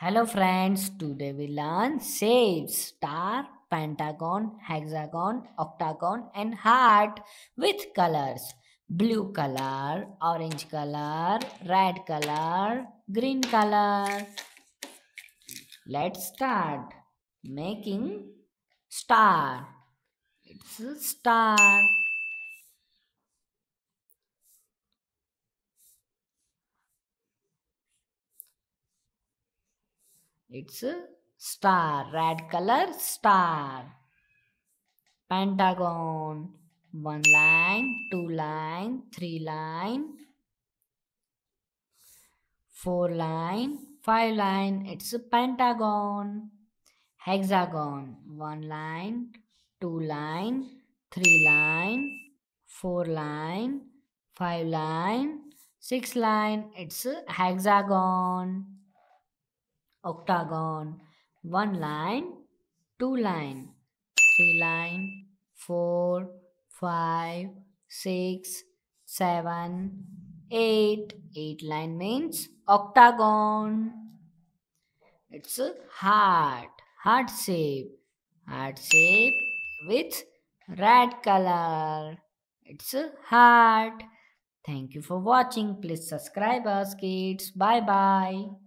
Hello friends, today we learn shapes, star, pentagon, hexagon, octagon and heart with colors. Blue color, orange color, red color, green color. Let's start making star. It's a star. It's a star. Red color, star. Pentagon. One line, two line, three line, four line, five line. It's a pentagon. Hexagon. One line, two line, three line, four line, five line, six line. It's a hexagon. Octagon. One line, two line, three line, 4, 5, 6, 7, 8. 8 line means octagon. It's a heart. Heart shape. Heart shape with red color. It's a heart. Thank you for watching. Please subscribe us, kids. Bye bye.